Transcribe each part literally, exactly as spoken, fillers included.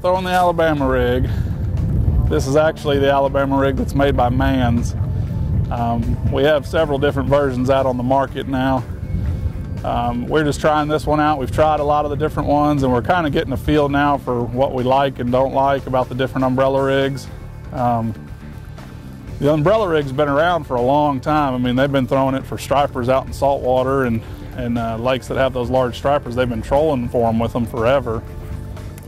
throwing the Alabama rig. This is actually the Alabama rig that's made by Manns. Um, we have several different versions out on the market now. Um, we're just trying this one out. We've tried a lot of the different ones, and we're kind of getting a feel now for what we like and don't like about the different umbrella rigs. Um, the umbrella rig's been around for a long time. I mean, they've been throwing it for stripers out in saltwater and, and uh, lakes that have those large stripers. They've been trolling for them with them forever.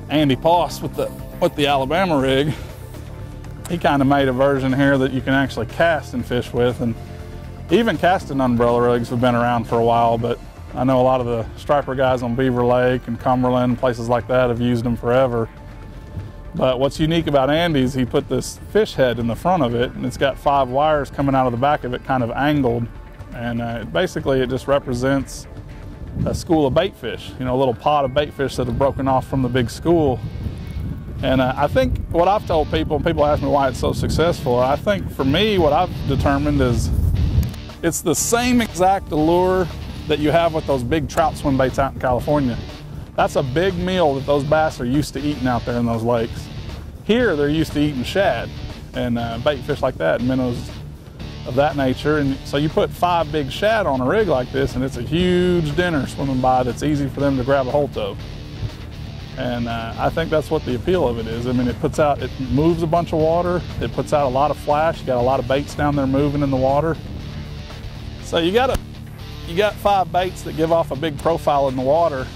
Andy Poss with the, with the Alabama rig, he kind of made a version here that you can actually cast and fish with, and even casting umbrella rigs have been around for a while, but I know a lot of the striper guys on Beaver Lake and Cumberland, places like that, have used them forever. But what's unique about Andy's, he put this fish head in the front of it, and it's got five wires coming out of the back of it kind of angled, and uh, basically it just represents a school of bait fish, you know, a little pod of bait fish that have broken off from the big school. And uh, I think what I've told people, and people ask me why it's so successful, I think for me what I've determined is it's the same exact allure that you have with those big trout swim baits out in California. That's a big meal that those bass are used to eating out there in those lakes. Here they're used to eating shad and uh, bait fish like that, and minnows of that nature. And so you put five big shad on a rig like this, and it's a huge dinner swimming by that's easy for them to grab a hold of. And uh, I think that's what the appeal of it is. I mean, it puts out, it moves a bunch of water, it puts out a lot of flash, you got a lot of baits down there moving in the water. So you got, a, you got five baits that give off a big profile in the water.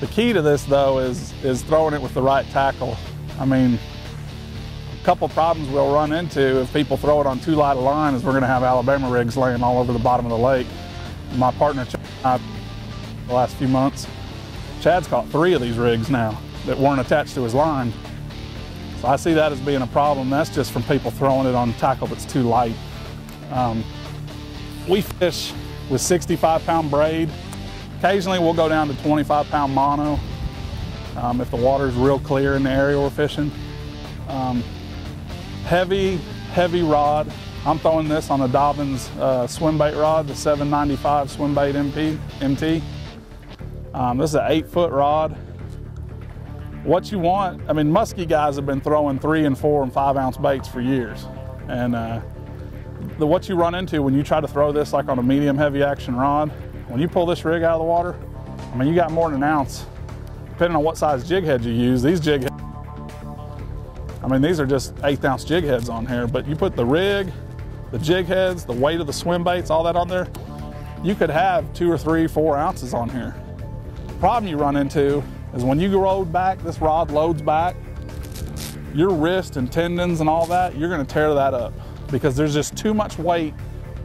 The key to this, though, is, is throwing it with the right tackle. I mean, a couple problems we'll run into if people throw it on too light a line is we're gonna have Alabama rigs laying all over the bottom of the lake. My partner, Chad, the last few months, Chad's caught three of these rigs now that weren't attached to his line. So I see that as being a problem. That's just from people throwing it on tackle that's too light. Um, we fish with sixty-five pound braid. Occasionally we'll go down to twenty-five pound mono um, if the water's real clear in the area we're fishing. Um, heavy, heavy rod. I'm throwing this on a Dobbins uh, swim bait rod, the seven ninety-five swim bait M P, M T. Um, this is an eight foot rod. What you want, I mean, muskie guys have been throwing three and four and five ounce baits for years. And uh, the, what you run into when you try to throw this like on a medium heavy action rod, when you pull this rig out of the water, I mean, you got more than an ounce. Depending on what size jig head you use, these jig heads, I mean, these are just eighth ounce jig heads on here, but you put the rig, the jig heads, the weight of the swim baits, all that on there, you could have two or three, four ounces on here. Problem you run into is when you load back, this rod loads back, your wrist and tendons and all that, you're gonna tear that up because there's just too much weight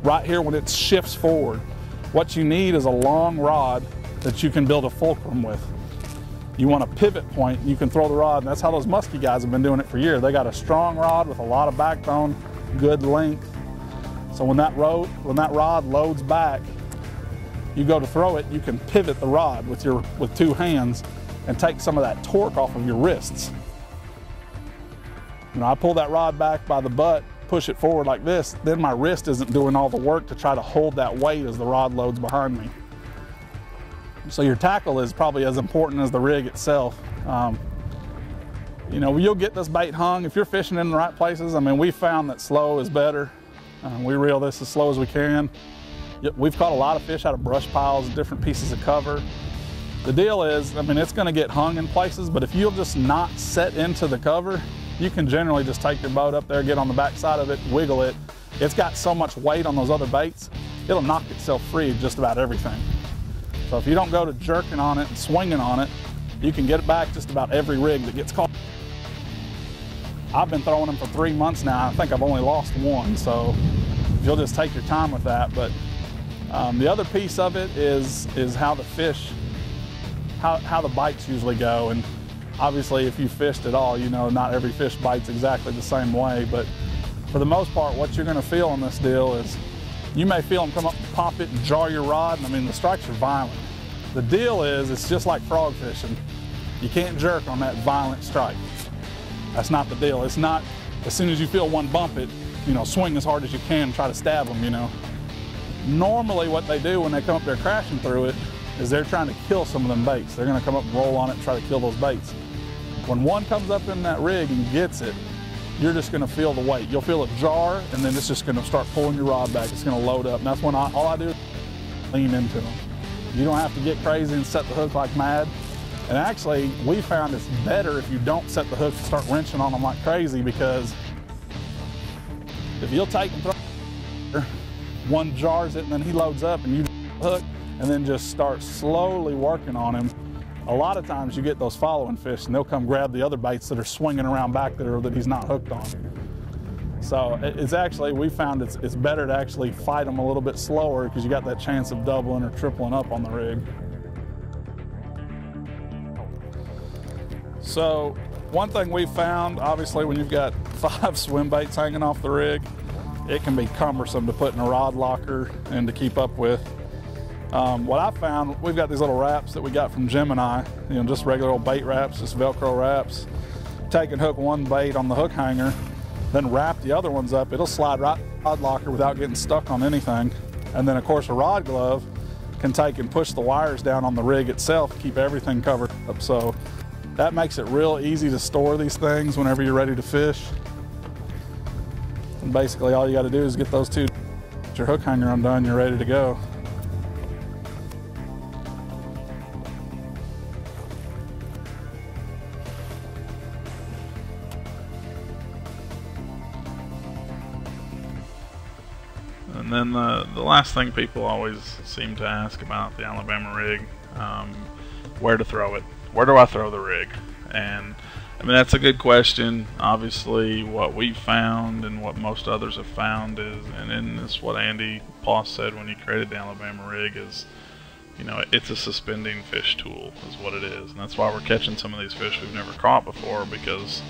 right here when it shifts forward. What you need is a long rod that you can build a fulcrum with. You want a pivot point, you can throw the rod, and that's how those muskie guys have been doing it for years. They got a strong rod with a lot of backbone, good length. So when that rod, when that rod loads back, you go to throw it, you can pivot the rod with your with two hands and take some of that torque off of your wrists. You know, I pull that rod back by the butt, push it forward like this, then my wrist isn't doing all the work to try to hold that weight as the rod loads behind me. So your tackle is probably as important as the rig itself. Um, you know, you'll get this bait hung if you're fishing in the right places. I mean, we found that slow is better. Um, we reel this as slow as we can. We've caught a lot of fish out of brush piles, different pieces of cover. The deal is, I mean, it's gonna get hung in places, but if you'll just not set into the cover, you can generally just take your boat up there, get on the backside of it, wiggle it. It's got so much weight on those other baits, it'll knock itself free of just about everything. So if you don't go to jerking on it and swinging on it, you can get it back just about every rig that gets caught. I've been throwing them for three months now. I think I've only lost one, so if you'll just take your time with that. But Um, the other piece of it is is how the fish, how, how the bites usually go. And obviously if you fished at all, you know not every fish bites exactly the same way, but for the most part what you're gonna feel on this deal is you may feel them come up and pop it and jar your rod, and I mean the strikes are violent. The deal is it's just like frog fishing. You can't jerk on that violent strike. That's not the deal. It's not as soon as you feel one bump it, you know, swing as hard as you can and try to stab them, you know. Normally what they do when they come up there crashing through it is they're trying to kill some of them baits. They're gonna come up and roll on it and try to kill those baits. When one comes up in that rig and gets it, you're just gonna feel the weight. You'll feel it jar, and then it's just gonna start pulling your rod back. It's gonna load up, and that's when I, all I do is lean into them. You don't have to get crazy and set the hook like mad. And actually, we found it's better if you don't set the hook and start wrenching on them like crazy, because if you'll take and throw, one jars it, and then he loads up, and you hook, and then just start slowly working on him. A lot of times you get those following fish, and they'll come grab the other baits that are swinging around back there that he's not hooked on. So it's actually, we found it's, it's better to actually fight them a little bit slower, because you got that chance of doubling or tripling up on the rig. So one thing we found, obviously, when you've got five swim baits hanging off the rig, it can be cumbersome to put in a rod locker and to keep up with. Um, what I found, we've got these little wraps that we got from Gemini, you know, just regular old bait wraps, just Velcro wraps. Take and hook one bait on the hook hanger, then wrap the other ones up. It'll slide right in the rod locker without getting stuck on anything. And then, of course, a rod glove can take and push the wires down on the rig itself to keep everything covered up. So that makes it real easy to store these things whenever you're ready to fish. And basically, all you got to do is get those two, get your hook hanger undone, you're ready to go. And then the, the last thing people always seem to ask about the Alabama rig, um, where to throw it. Where do I throw the rig? And I mean, that's a good question. Obviously, what we found and what most others have found is, and then this what Andy Poss said when he created the Alabama rig is, you know, it's a suspending fish tool is what it is. And that's why we're catching some of these fish we've never caught before, because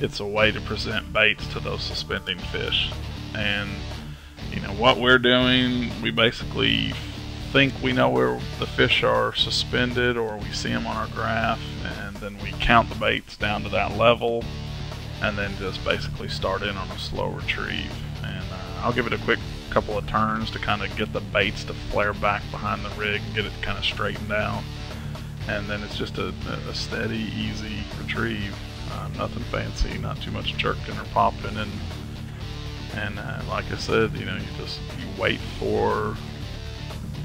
it's a way to present baits to those suspending fish. And you know what we're doing, we basically think we know where the fish are suspended, or we see them on our graph, and then we count the baits down to that level, and then just basically start in on a slow retrieve. And uh, I'll give it a quick couple of turns to kind of get the baits to flare back behind the rig and get it kind of straightened out, and then it's just a, a steady, easy retrieve. Uh, nothing fancy, not too much jerking or popping, and And uh, like I said, you know, you just you wait for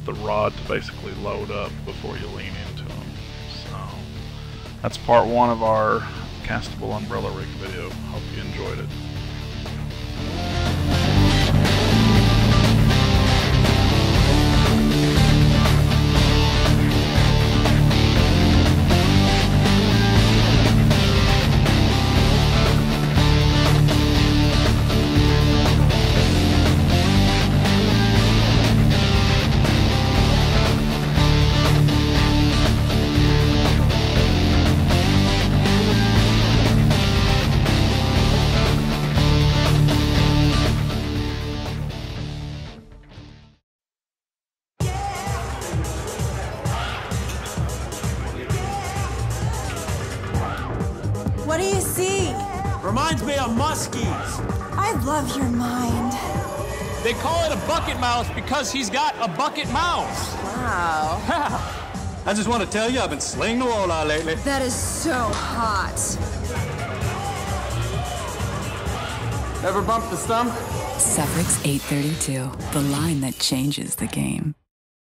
the rod to basically load up before you lean into them. So that's part one of our castable umbrella rig video. Hope you enjoyed it. What do you see? Reminds me of muskies. I love your mind. They call it a bucket mouse because he's got a bucket mouse. Wow. I just want to tell you I've been slaying the walleye lately. That is so hot. Ever bumped the stump? Sufix eight thirty-two, the line that changes the game.